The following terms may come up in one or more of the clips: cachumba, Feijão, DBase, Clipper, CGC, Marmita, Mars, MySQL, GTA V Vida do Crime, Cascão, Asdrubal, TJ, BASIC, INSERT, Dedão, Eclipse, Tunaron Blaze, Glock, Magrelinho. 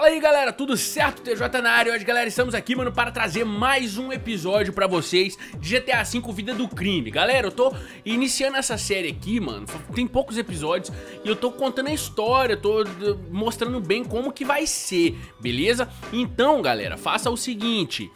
E aí galera, tudo certo? TJ na área. Hoje galera, estamos aqui, mano, para trazer mais um episódio pra vocês de GTA V Vida do Crime. Galera, eu tô iniciando essa série aqui, mano, tem poucos episódios e eu tô contando a história, tô mostrando bem como que vai ser, beleza? Então galera, faça o seguinte,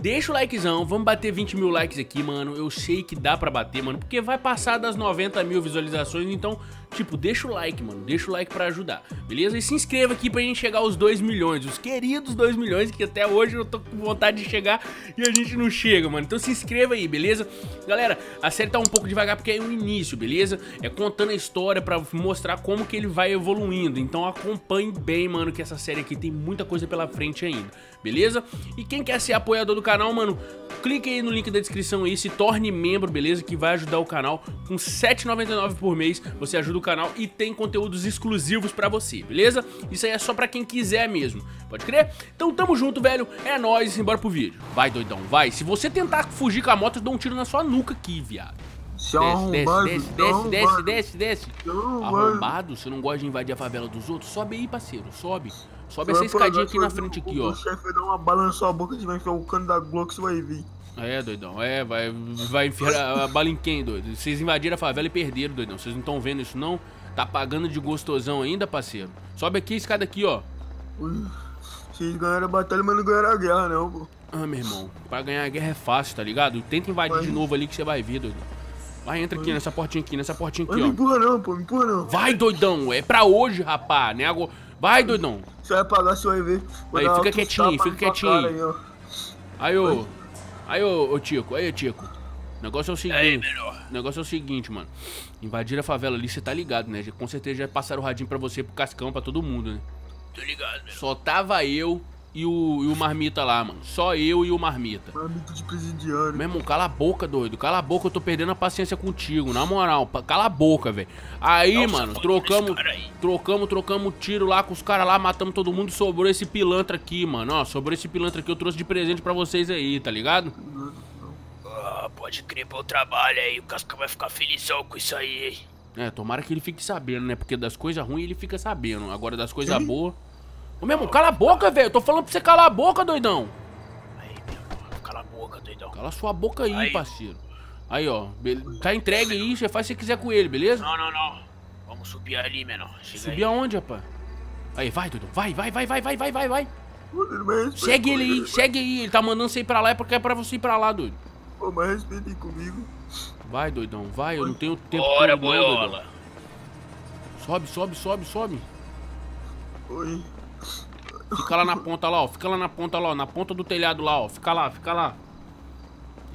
deixa o likezão, vamos bater 20 mil likes aqui, mano. Eu sei que dá pra bater, mano, porque vai passar das 90 mil visualizações, então... Tipo, deixa o like, mano, deixa o like pra ajudar, beleza? E se inscreva aqui pra gente chegar aos 2 milhões, os queridos 2 milhões, que até hoje eu tô com vontade de chegar e a gente não chega, mano. Então se inscreva aí, beleza? Galera, a série tá um pouco devagar porque é o início, beleza? É contando a história pra mostrar como que ele vai evoluindo. Então acompanhe bem, mano, que essa série aqui tem muita coisa pela frente ainda, beleza? E quem quer ser apoiador do canal, mano, clique aí no link da descrição aí, se torne membro, beleza? Que vai ajudar o canal com R$ 7,99 por mês, você ajuda o canal e tem conteúdos exclusivos pra você, beleza? Isso aí é só pra quem quiser mesmo, pode crer? Então tamo junto, velho, é nóis, embora pro vídeo. Vai, doidão, vai. Se você tentar fugir com a moto, eu dou um tiro na sua nuca aqui, viado. Desce. Arrombado, você não gosta de invadir a favela dos outros? Sobe aí, parceiro, sobe. Sobe essa escadinha aqui na frente aqui, ó. O chefe vai dar uma bala na sua boca, você vai enfiar o cano da Glock, você vai vir. É, doidão, é, vai enfiar a bala em quem, doido? Vocês invadiram a favela e perderam, doidão. Vocês não estão vendo isso, não? Tá pagando de gostosão ainda, parceiro? Sobe aqui a escada aqui, ó. Vocês ganharam a batalha, mas não ganharam a guerra, não, pô. Ah, meu irmão, pra ganhar a guerra é fácil, tá ligado? Tenta invadir de novo ali que você vai ver, doidão. Vai, entra aqui nessa portinha aqui, ó. Não empurra não, pô, não empurra não. Vai, doidão, é pra hoje, rapá, né? Vai, doidão. Você vai pagar, você vai ver. Aí, fica quietinho aí, fica quietinho aí. Aí, ô... Aí, ô Tico, o negócio é o seguinte, mano, invadir a favela ali, você tá ligado, né? Com certeza já passaram o radinho pra você, pro Cascão, pra todo mundo, né? Tô ligado, meu. Só tava eu e o Marmita lá, mano, só eu e o Marmita. Marmita de presidiário. Meu irmão, cala a boca, doido, cala a boca, eu tô perdendo a paciência contigo, na moral, cala a boca, velho. Aí, nossa, mano, trocamos tiro lá com os caras lá, matamos todo mundo, sobrou esse pilantra aqui, mano, ó, eu trouxe de presente pra vocês aí, tá ligado? Ah, pode crer, pelo trabalho aí, o Cascão vai ficar felizão com isso aí, hein? É, tomara que ele fique sabendo, né, porque das coisas ruins ele fica sabendo, agora das coisas boas... Ô, meu irmão, cala a boca, velho, eu tô falando pra você calar a boca, doidão. Aí, meu, cala a boca, doidão. Cala sua boca aí, parceiro. Aí, ó, tá entregue aí, você faz o que você quiser com ele, beleza? Não. Vamos subir ali, menor. Subir aonde, rapaz? Aí, vai, doidão, vai. Segue ele aí, ele tá mandando você ir pra lá, é pra você ir pra lá, doido. Pô, mas respeita comigo. Vai, doidão, vai, eu não tenho tempo pra boiola. Sobe. Oi. Fica lá na ponta lá, ó, na ponta do telhado lá, ó, fica lá.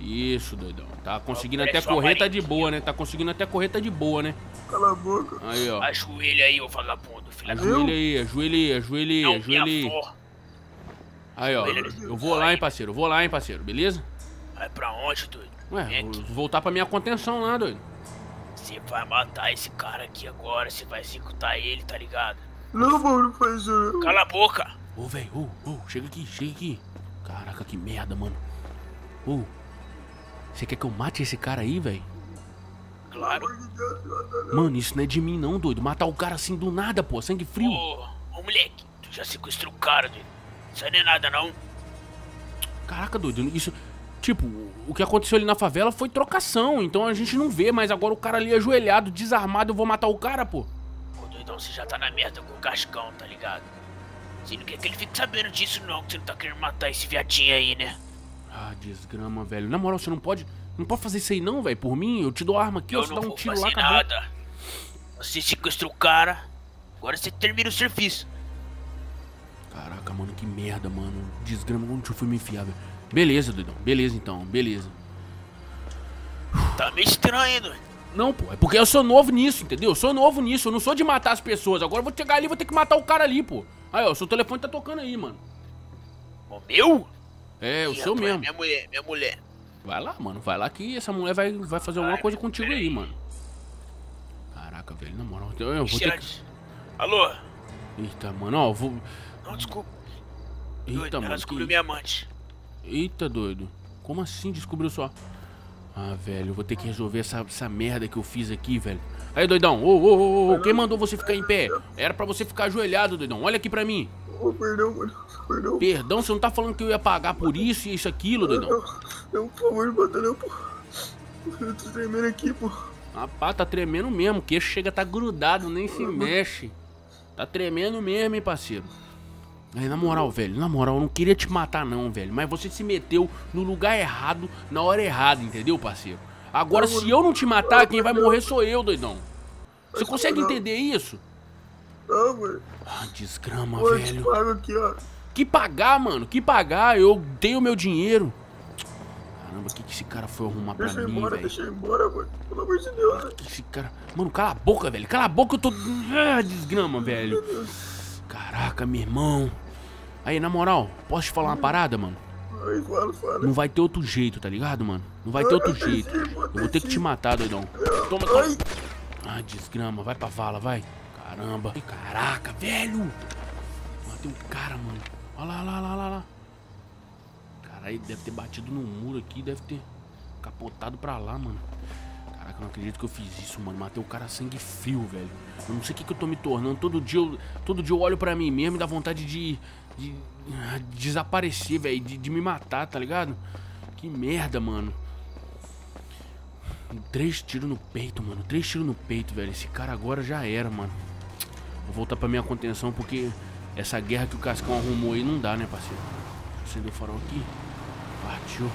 Isso, doidão, tá conseguindo até correr, tá de boa, né, Cala a boca. Aí, ó. Ajoelha aí, ô vagabundo, filho. Ajoelha aí. Aí, ó, eu vou lá, hein, parceiro, beleza? Vai pra onde, doido? Ué, eu vou voltar pra minha contenção lá, doido. Você vai matar esse cara aqui agora, você vai executar ele, tá ligado? Não, mano, não faz isso, não. Cala a boca. Ô, velho, chega aqui, Caraca, que merda, mano. Você quer que eu mate esse cara aí, velho? Claro. Mano, isso não é de mim, não, doido. Matar o cara assim do nada, pô, sangue frio. Ô, moleque, tu já sequestrou o cara, doido. Isso não é nada, não. Caraca, doido, isso... Tipo, o que aconteceu ali na favela foi trocação, então a gente não vê, mas agora o cara ali ajoelhado, desarmado, eu vou matar o cara, pô. Então você já tá na merda com o Cascão, tá ligado? Você não quer que ele fique sabendo disso não, que você não tá querendo matar esse viadinho aí, né? Ah, desgrama, velho. Na moral, você não pode fazer isso aí não, velho. Por mim, eu te dou a arma aqui, eu te dou um tiro lá, acabou. Nada. Você sequestrou o cara, agora você termina o serviço. Caraca, mano, que merda, mano. Desgrama, onde eu fui me enfiar, velho? Beleza, doidão. Beleza, então. Beleza. Tá meio estranho, doido. Não, pô, é porque eu sou novo nisso, entendeu? Eu sou novo nisso, eu não sou de matar as pessoas. Agora eu vou chegar ali e vou ter que matar o cara ali, pô. Aí, ó, o seu telefone tá tocando aí, mano. O meu? É, o seu mesmo. Minha mulher. Vai lá, mano, vai lá que essa mulher vai fazer alguma coisa contigo aí, mano. Caraca, velho, na moral. Eu vou ter que... Alô? Eita, mano, ó, eu vou... Não, desculpa. Eita, mano. Ela descobriu minha amante. Eita, doido. Como assim descobriu só? Ah, velho, eu vou ter que resolver essa merda que eu fiz aqui, velho. Aí, doidão, ô, quem mandou você ficar em pé? Era pra você ficar ajoelhado, doidão. Olha aqui pra mim. Oh, perdão, mano. Perdão. Perdão, você não tá falando que eu ia pagar por isso e isso aquilo, doidão? Não, por favor, batalhão, pô. Eu tô tremendo aqui, pô. Ah, pá, tá tremendo mesmo. O queixo chega a tá grudado, nem se mexe. Tá tremendo mesmo, hein, parceiro. Aí, na moral, velho, na moral, eu não queria te matar não, velho. Mas você se meteu no lugar errado, na hora errada, entendeu, parceiro? Agora, se eu não te matar, quem vai morrer sou eu, doidão. Você consegue entender isso? Não, velho. Ah, desgrama, velho. Eu te pago aqui, ó. Que pagar, mano? Que pagar? Eu tenho meu dinheiro. Caramba, o que que esse cara foi arrumar pra mim, velho? Deixa eu ir embora, mano. Pelo amor de Deus. O que esse cara... Mano, cala a boca, velho. Cala a boca, eu tô... Ah, desgrama, velho. Meu Deus. Caraca, meu irmão. Aí, na moral, posso te falar uma parada, mano? Ai, fala. Não vai ter outro jeito, tá ligado, mano? Não vai ter outro jeito. Eu vou ter que te matar, doidão. Toma, toma. Ah, desgrama. Vai pra vala, vai. Caramba. Caraca, velho. Matei um cara, mano. Olha lá, lá. Caralho, deve ter batido no muro aqui. Deve ter capotado pra lá, mano. Caraca, eu não acredito que eu fiz isso, mano. Matei o cara a sangue frio, velho. Eu não sei o que eu tô me tornando. Todo dia eu olho pra mim mesmo e dá vontade de desaparecer, velho. De me matar, tá ligado? Que merda, mano. 3 tiros no peito, mano. 3 tiros no peito, velho. Esse cara agora já era, mano. Vou voltar pra minha contenção porque essa guerra que o Cascão arrumou aí não dá, né, parceiro? Acendeu o farol aqui. Partiu.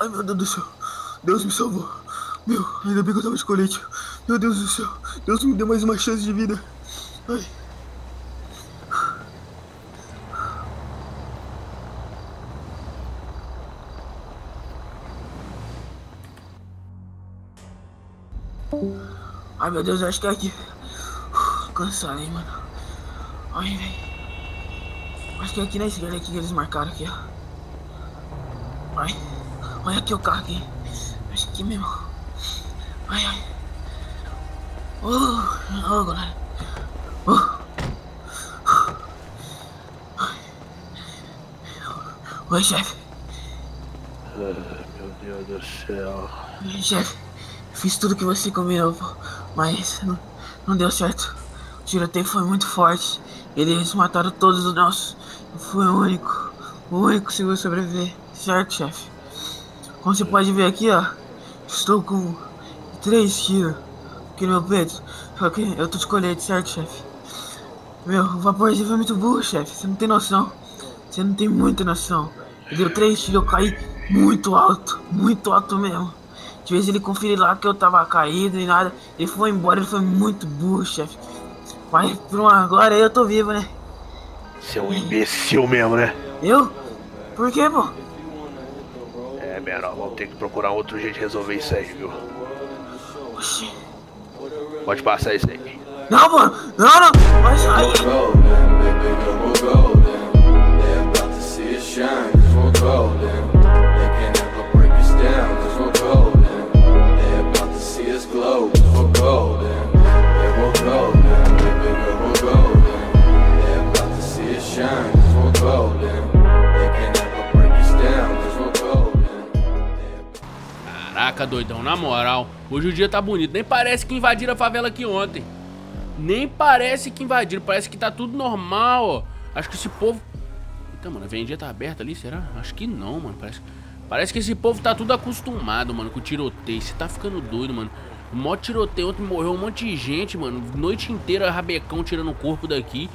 Ai, meu Deus do céu, Deus me salvou. Meu, ainda bem que eu tava de colete. Meu Deus do céu, Deus me deu mais uma chance de vida. Ai. Ai, meu Deus, eu acho que é aqui. Cansado, hein, mano. Ai, velho. Acho que é aqui na esquerda aqui que eles marcaram aqui, ó. Ai. Olha aqui o carro aqui. Acho que mesmo. Ai, ai. Oh, galera. Oi, chefe. Meu Deus do céu. Chefe, fiz tudo que você combinou, mas não deu certo. O tiroteio foi muito forte. Eles mataram todos os nossos. Foi o único que conseguiu sobreviver. Certo, chefe? Como você pode ver aqui, ó, estou com 3 tiros aqui no meu peito, só que eu tô de colete, certo, chefe? Meu, o vaporzinho foi muito burro, chefe, você não tem noção, você não tem muita noção. Ele deu 3 tiros, eu caí muito alto mesmo. De vez ele conferiu lá que eu tava caído e nada, ele foi embora, ele foi muito burro, chefe. Mas por uma agora eu tô vivo, né? Você é um imbecil mesmo, né? Eu? Por quê, pô? É, menor, vamos ter que procurar outro jeito de resolver isso aí, viu? Oxi. Pode passar isso aí. Não, mano! Não! Mas aí... Caraca, doidão, na moral, hoje o dia tá bonito. Nem parece que invadiram a favela aqui ontem. Nem parece que invadiram. Parece que tá tudo normal, ó. Acho que esse povo... Eita, mano, a vendinha tá aberta ali, será? Acho que não, mano. Parece que esse povo tá tudo acostumado, mano, com o tiroteio. Você tá ficando doido, mano. O maior tiroteio ontem, morreu um monte de gente, mano. Noite inteira, rabecão tirando o corpo daqui.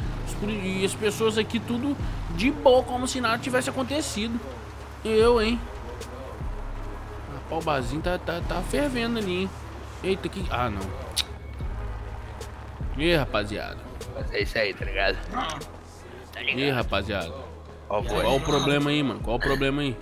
E as pessoas aqui tudo de boa, como se nada tivesse acontecido. Eu, hein? O barzinho tá fervendo ali, hein? Eita, que... Ah, não. E aí, rapaziada? Mas é isso aí, tá ligado? tá ligado? Ih, rapaziada. Qual o problema aí, mano? Qual o problema aí?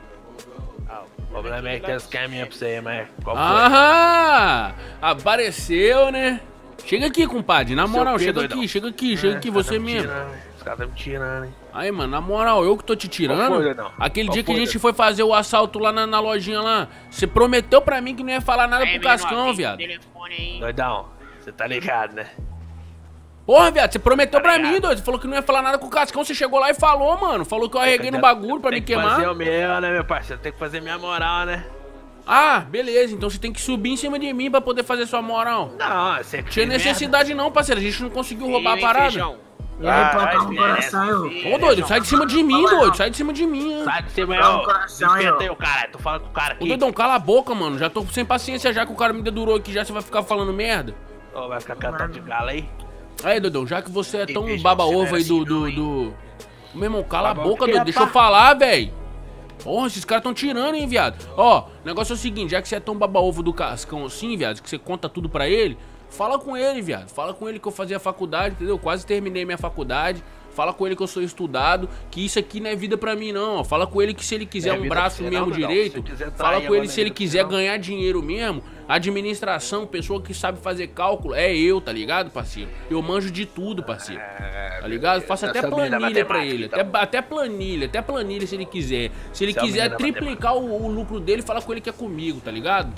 O problema é que tem as caminhas pra você aí, mas... Ah! Apareceu, né? Chega aqui, compadre. Na moral, chega aqui. Você mesmo. Os caras estão me tirando, hein? Aí, mano, na moral, eu que tô te tirando. Aquele dia que a gente foi fazer o assalto lá na lojinha lá, você prometeu pra mim que não ia falar nada pro Cascão, viado. Doidão, você tá ligado, né? Porra, viado, você prometeu pra mim, doido. Você falou que não ia falar nada com o Cascão, você chegou lá e falou, mano. Falou que eu arreguei no bagulho pra me queimar. Tem que fazer o meu, né, meu parceiro? Tem que fazer minha moral, né? Ah, beleza, então você tem que subir em cima de mim pra poder fazer sua moral. Não, você... Tinha necessidade não, parceiro, a gente não conseguiu roubar a parada. Ô, doido, sai de cima de mim, doido, sai de cima de mim. Sai de cima, eu, cara, tu fala com o cara aqui. Ô, doidão, cala a boca, mano, já tô sem paciência já que o cara me dedurou aqui já, você vai ficar falando merda? Ô, vai ficar cantando de gala aí. Aí, doidão, já que você é tão baba-ovo aí do... Meu irmão, cala a boca, doido, deixa eu falar, velho. Porra, esses caras tão tirando, hein, viado. Ó, o negócio é o seguinte, já que você é tão baba-ovo do Cascão assim, viado, que você conta tudo pra ele, fala com ele, viado. Fala com ele que eu fazia faculdade, entendeu? Quase terminei minha faculdade. Fala com ele que eu sou estudado, que isso aqui não é vida pra mim, não. Fala com ele que se ele quiser um braço mesmo direito, fala com ele se ele quiser ganhar dinheiro mesmo, administração, pessoa que sabe fazer cálculo, é eu, tá ligado, parceiro? Eu manjo de tudo, parceiro, tá ligado? Faço até planilha pra ele, até planilha se ele quiser. Se ele quiser triplicar o lucro dele, fala com ele que é comigo, tá ligado?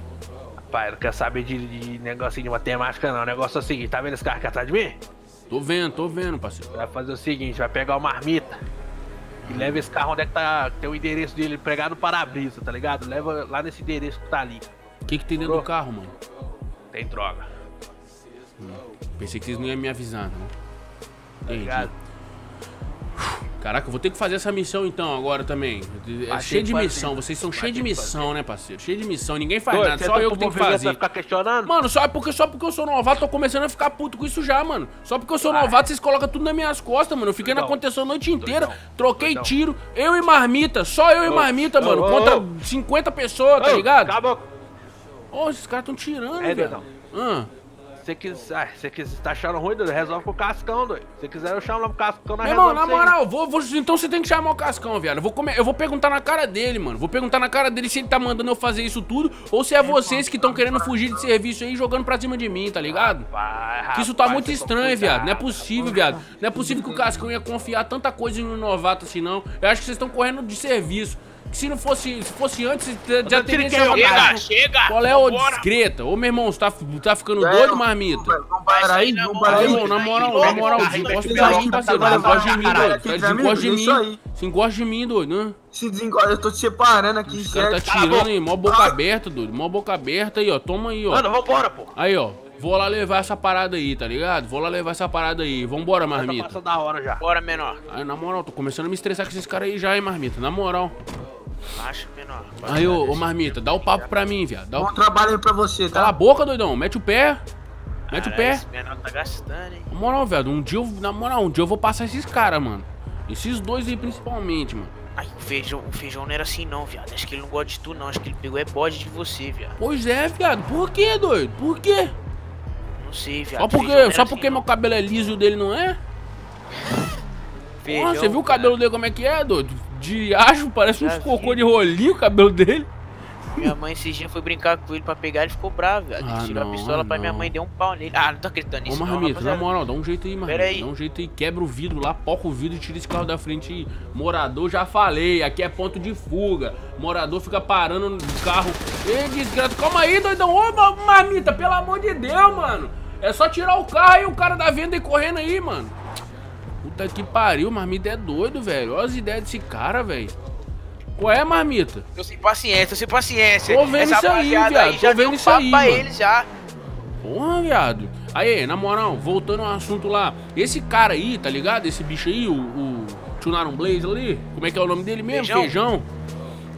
Rapaz, não quer saber de negocinho de matemática, não. O negócio é o seguinte, tá vendo esse cara que atrás de mim? Tô vendo, parceiro. Vai fazer o seguinte, vai pegar o Marmita e leva esse carro onde é que tá, tem o endereço dele pregado no para-brisa, tá ligado? Leva lá nesse endereço que tá ali. O que que tem dentro do carro, mano? Tem droga. Pensei que vocês não iam me avisar, né? Entendi. Caraca, eu vou ter que fazer essa missão então agora também. É cheio de missão, vocês são cheios de missão, né, parceiro? Cheio de missão, ninguém faz nada, só eu que tenho que fazer. Mano, só porque eu sou novato, tô começando a ficar puto com isso já, mano. Só porque eu sou novato, vocês colocam tudo nas minhas costas, mano. Eu fiquei na contenção a noite inteira, troquei tiro, eu e Marmita, só eu e Marmita, mano, contra 50 pessoas, tá ligado? Ô, esses caras tão tirando, velho. Se você tá achando ruim, doido, resolve com o Cascão, doido. Se quiser, eu chamo lá pro Cascão, nós resolvemos. Irmão, na moral, então você tem que chamar o Cascão, viado. Eu vou perguntar na cara dele, mano. Vou perguntar na cara dele se ele tá mandando eu fazer isso tudo ou se é vocês que estão querendo fugir de serviço aí jogando pra cima de mim, tá ligado? Que isso tá muito estranho, viado. Não é possível, viado. Não é possível que o Cascão ia confiar tanta coisa no novato assim, não. Eu acho que vocês estão correndo de serviço. Que se fosse antes, já teria que chega! Qual é o discreta? Ô, meu irmão, você tá ficando doido, Marmito? Não para aí, não para aí. Na moral, desencosta de mim, parceiro. Desencosta de mim, doido. Desencosta de mim. Desencosta de mim, doido, né? Se desencosta, eu tô te separando aqui, certo? Tá tirando aí, mó boca aberta, doido. Mó boca aberta aí, ó. Toma aí, ó. Mano, vambora, pô. Aí, ó. Vou lá levar essa parada aí, tá ligado? Vou lá levar essa parada aí. Vambora, Marmito. Passa da hora já. Bora, menor. Aí, na moral, tô começando a me estressar com esses caras aí já, hein, Marmito? Na moral. Acho menor. Aí, ô Marmita, dá o papo pra mim, viado. Dá um trabalho aí pra você, tá? Cala a boca, doidão. Mete o pé. Mete o pé. Esse menor tá gastando, hein? Na moral, velho, um dia eu vou passar esses caras, mano. Esses dois aí, principalmente, mano. Ai, o feijão não era assim, não, viado. Acho que ele não gosta de tu, não. Acho que ele pegou bode de você, viado. Pois é, viado. Por quê, doido? Por quê? Não sei, viado. Só porque meu cabelo é liso e o dele não é? Feijão, você viu o cabelo dele como é que é, doido? De acho, parece uns cocô de rolinho o cabelo dele. Minha mãe esses dias foi brincar com ele pra pegar, ele ficou bravo, velho. Ele tirou a pistola pra minha mãe, deu um pau nele. Ah, não tô acreditando nisso. Ô, Marmito, na moral, dá um jeito aí, Marmito. Dá um jeito aí, quebra o vidro lá, poca o vidro e tira esse carro da frente aí. Morador, já falei, aqui é ponto de fuga. Morador fica parando no carro. Ei, desgraça, calma aí, doidão. Ô, Marmita, pelo amor de Deus, mano. É só tirar o carro e o cara da venda e correndo aí, mano. Puta que pariu, Marmita é doido, velho. Olha as ideias desse cara, velho. Qual é, Marmita? Tô sem paciência. Tô vendo isso aí, viado. Tô vendo isso aí, mano. Porra, viado. Aí, na moral, voltando ao assunto lá. Esse cara aí, tá ligado? Esse bicho aí, o Tunaron Blaze ali. Como é que é o nome dele mesmo? Feijão.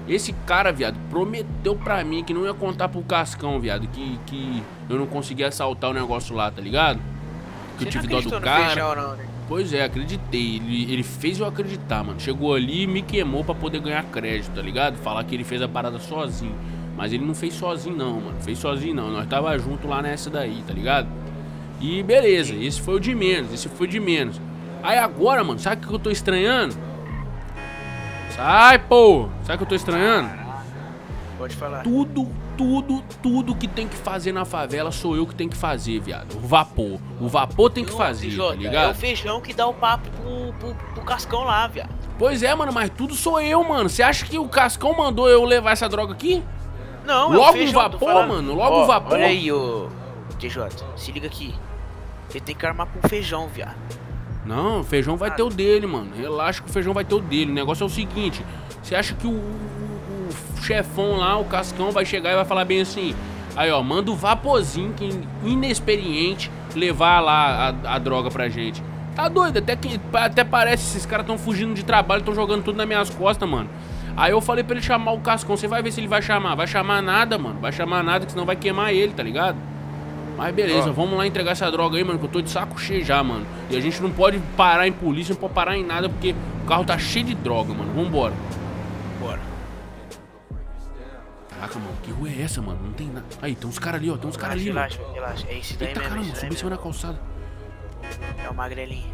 Esse cara, viado, prometeu pra mim que não ia contar pro Cascão, viado. Que eu não conseguia assaltar o negócio lá, tá ligado? Que eu tive dó do cara. Pois é, acreditei. Ele fez eu acreditar, mano. Chegou ali e me queimou pra poder ganhar crédito, tá ligado? Falar que ele fez a parada sozinho. Mas ele não fez sozinho não, mano. Fez sozinho não. Nós tava junto lá nessa daí, tá ligado? E beleza, esse foi o de menos. Aí agora, mano, sabe o que eu tô estranhando? Sai, pô! Sabe o que eu tô estranhando? Pode falar. Tudo que tem que fazer na favela sou eu que tem que fazer, viado. O vapor tem que fazer, tá ligado? É o Feijão que dá o papo pro Cascão lá, viado. Pois é, mano, mas tudo sou eu, mano. Você acha que o Cascão mandou eu levar essa droga aqui? Não, logo é o vapor, mano, logo o vapor. Olha aí, ô TJ, se liga aqui. Você tem que armar com o Feijão, viado. Não, o Feijão vai ter o dele, mano. Relaxa que o Feijão vai ter o dele. O negócio é o seguinte, você acha que o chefão lá, o Cascão, vai chegar e vai falar bem assim: aí, ó, manda o vaporzinho que inexperiente levar lá a droga pra gente. Tá doido, até parece que esses caras tão fugindo de trabalho, tão jogando tudo nas minhas costas, mano. Aí eu falei pra ele chamar o Cascão, você vai ver se ele vai chamar. Vai chamar nada, mano, vai chamar nada, que senão vai queimar ele, tá ligado? Mas beleza, vamos lá entregar essa droga aí, mano, que eu tô de saco cheio já, mano. E a gente não pode parar em polícia, não pode parar em nada, porque o carro tá cheio de droga, mano. Vambora. Bora. Caraca, mano, que rua é essa, mano? Não tem nada. Aí, tem uns caras ali, ó, tem uns caras ali. Relaxa, relaxa, é esse daí mesmo. Eita, caramba, subi em cima da calçada. É o Magrelinho.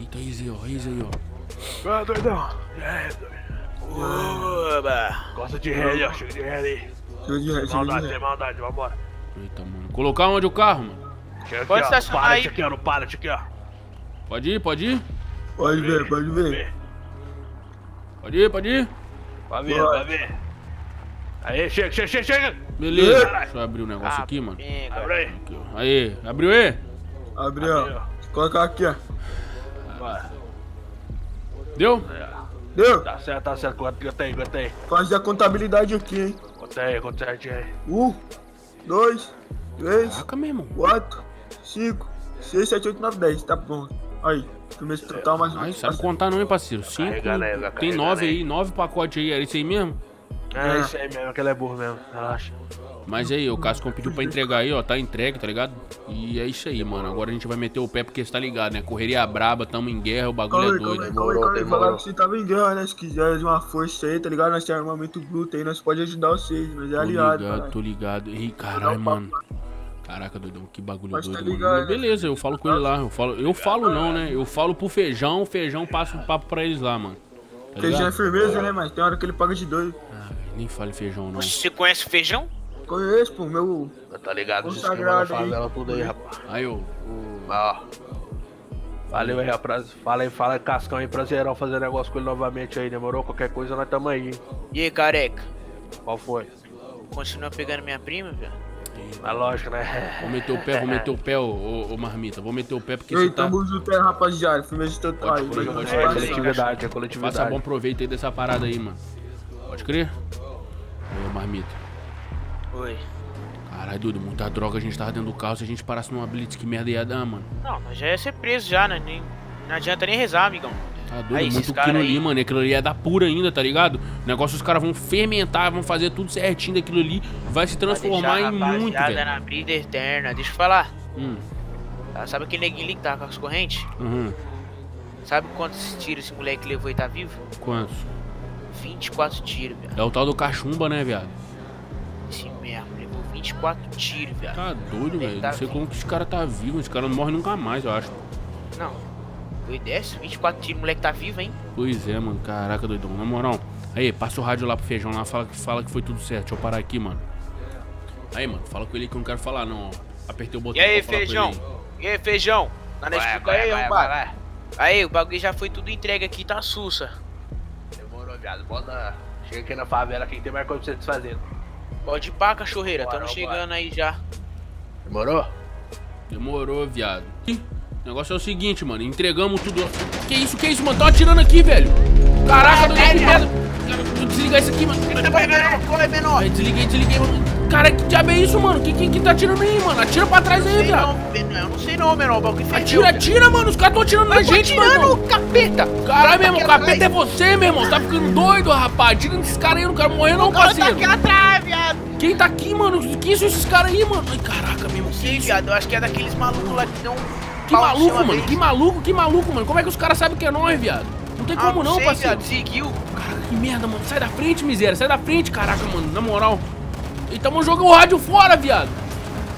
Eita, aí, ó. Ah, doidão. É, doidão. Gosta de ré, ó, chega de ré aí. Maldade, vambora. Eita, mano. Colocar onde o carro, mano? Chega aqui, ó. Pallet aqui, ó, no pallet aqui, ó. Pode ir? Pode ver. Pode ir? Vai ver. Aí, chega. Beleza. Deixa eu abrir o negócio aqui, mano. Abre aí. Aí, abriu aí? Abriu. Colocar aqui, ó. Bora. Deu? Tá certo. Conta aí. Faz a contabilidade aqui, hein. Conta aí. 1, 2, 3, caraca, meu irmão. 4, 5, 6, 7, 8, 9, 10. Tá bom. Aí. Primeiro total mais um. Aí, sabe contar não, hein, parceiro? 5. Tem 9 aí. 9 pacotes aí. Era isso aí mesmo? É isso aí mesmo, aquela é burro mesmo, relaxa. Mas aí, o Cascão pediu pra entregar aí, ó, tá entregue, tá ligado? E é isso aí, mano, agora a gente vai meter o pé porque você tá ligado, né? Correria braba, tamo em guerra, o bagulho é doido. Calma aí, falaram que você tava em guerra, né? Se quiser uma força aí, tá ligado? Nós temos armamento bruto aí, nós podemos ajudar vocês, mas é aliado. Tô ligado. Ih, caralho, mano. Caraca, doidão, que bagulho doido, tá ligado, mano. Né? Beleza, eu falo com ele lá, eu falo pro Feijão, o Feijão passa um papo pra eles lá, mano. Tá Feijão é firmeza, né, mas tem hora que ele paga de doido. Nem fale Feijão, não. Você conhece o Feijão? Conheço, pô, meu... Tá ligado, os esquema da favela tudo aí, rapaz. Aí, ô... Valeu aí, rapaz. Fala aí, Cascão aí, prazerão fazer negócio com ele novamente aí, demorou? Qualquer coisa, nós tamo aí, hein. E aí, careca? Qual foi? Continua pegando minha prima, velho? Mas lógico, né? Vou meter o pé, ô Marmita. Vou meter o pé porque você tá... Tamo junto aí, rapaziada. Firmeza de total aí. É coletividade, é coletividade. Faça bom proveito aí dessa parada aí, mano. Pode crer? Ô, Marmita. Oi. Caralho, doido, muita droga a gente tava dentro do carro. Se a gente parasse numa blitz, que merda ia dar, mano? Não, mas já ia ser preso já, né? Não adianta nem rezar, amigão. Tá doido, aí, muito quilo ali, mano. Aquilo ali ia dar pura ainda, tá ligado? O negócio, os caras vão fermentar, vão fazer tudo certinho daquilo ali. Vai se transformar em muito, velho. Na briga eterna, deixa eu falar. Sabe aquele neguinho ali que tá com as correntes? Sabe quantos tiros esse moleque levou e tá vivo? Quantos? 24 tiros, viado. É o tal do cachumba, né, viado? Sim mesmo, levou 24 tiros, viado. Tá doido, velho. Não sei como que esse cara tá vivo. Esse cara não morre nunca mais, eu acho. Não. Foi 10, 24 tiros, o moleque tá vivo, hein? Pois é, mano. Caraca, doidão. Na moral. Aí, passa o rádio lá pro Feijão lá, fala que foi tudo certo. Deixa eu parar aqui, mano. Aí, mano, fala com ele que eu não quero falar, não. Apertei o botão. E aí, Feijão? Tá na escuta aí, rapaz. Aí, o bagulho já foi tudo entregue aqui, tá sussa. Viado, bota. Chega aqui na favela, quem tem mais coisa pra você desfazer. Pode ir pra cachorreira, estamos chegando aí já. Demorou? Demorou, viado. O negócio é o seguinte, mano, entregamos tudo. Que isso, mano? Tô atirando aqui, velho. Caraca, doido. Desligar isso aqui, mano. Vai, desliguei, mano. Cara, que diabo é isso, mano? Quem tá atirando aí, mano? Atira pra trás aí, viado. Eu não sei não, menor. Atira, mano. Os caras tão atirando na gente, mano. Atirando o capeta. Caralho, meu irmão. Capeta é você, meu irmão. Tá ficando doido, rapaz. Atira nesses caras aí. Eu não quero morrer, não, parceiro. Quem tá aqui atrás, viado? Quem tá aqui, mano? Que isso, esses caras aí, mano? Ai, caraca, meu irmão. Sim, viado. Eu acho que é daqueles malucos lá que dão... Que maluco, mano. Que maluco, mano. Como é que os caras sabem que é nós, viado? Não tem como não, parceiro. Seguiu. Caraca, que merda, mano. Sai da frente, miséria. Sai da frente, caraca, mano. Na moral. Então joga o rádio fora, viado.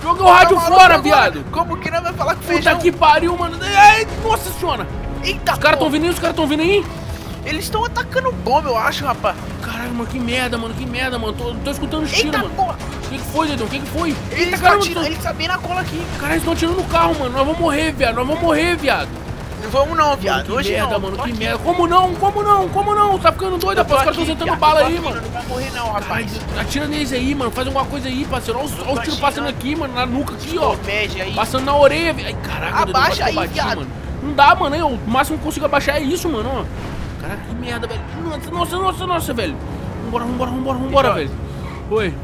Joga o rádio fora, viado. Como que não vai falar com o Feijão? Puta que pariu, mano. Ai, nossa senhora. Eita, os caras tão vindo aí, os caras tão vindo aí. Eles estão atacando bomba, eu acho, rapaz. Caralho, mano, que merda, mano, que merda, mano. Tô escutando os tiros, mano. Porra. Que foi, Dedão? Que foi? Eles tá bem na cola aqui. Caralho, eles estão atirando no carro, mano. Nós vamos morrer, viado. Nós vamos morrer, viado. Não vamos não, viado. Que hoje merda, não, mano. Que merda. Como não? Como não? Como não? Tá ficando doido, rapaz. Os caras estão sentando bala aí, mano. Não vai morrer não, rapaz. Caralho, atira neles aí, mano. Faz alguma coisa aí, parceiro. Olha os tiros passando aqui, mano. Na nuca aqui, ó. Passando na orelha. Ai, caralho. Abaixa aí, viado. Não dá, mano. O máximo que eu consigo abaixar é isso, mano. Caraca, que merda, velho. Nossa, nossa, nossa, velho. Vambora, vambora, vambora, vambora, velho. Oi.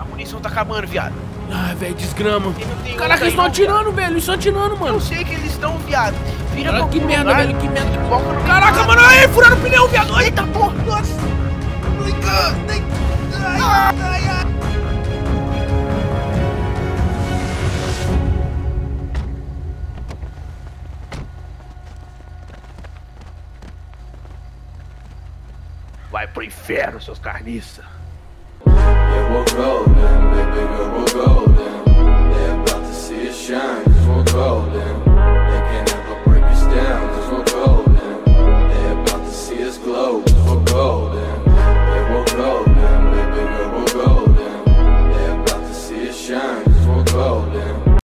A munição tá acabando, viado. Ah, velho, desgrama. Caraca, eles estão atirando, velho. Eles estão atirando, mano. Eu sei que eles estão, viado. Vira pra que merda, velho. Que merda. Caraca, mano. Aí, furaram o pneu, viado. Eita, porra. Nossa. Vai pro inferno, seus carniças.